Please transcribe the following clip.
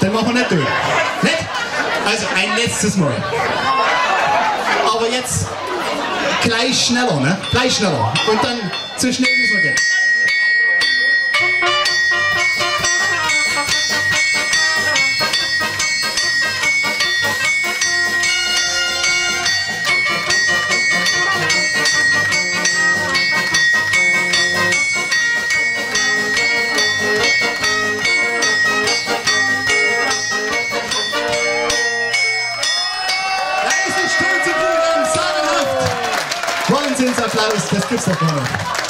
Den machen wir nicht durch. Nicht? Also ein letztes Mal. Aber jetzt gleich schneller, ne? Gleich schneller. Und dann so schnell wie es noch geht. Wahnsinnsapplaus, das gibt's doch gar nicht.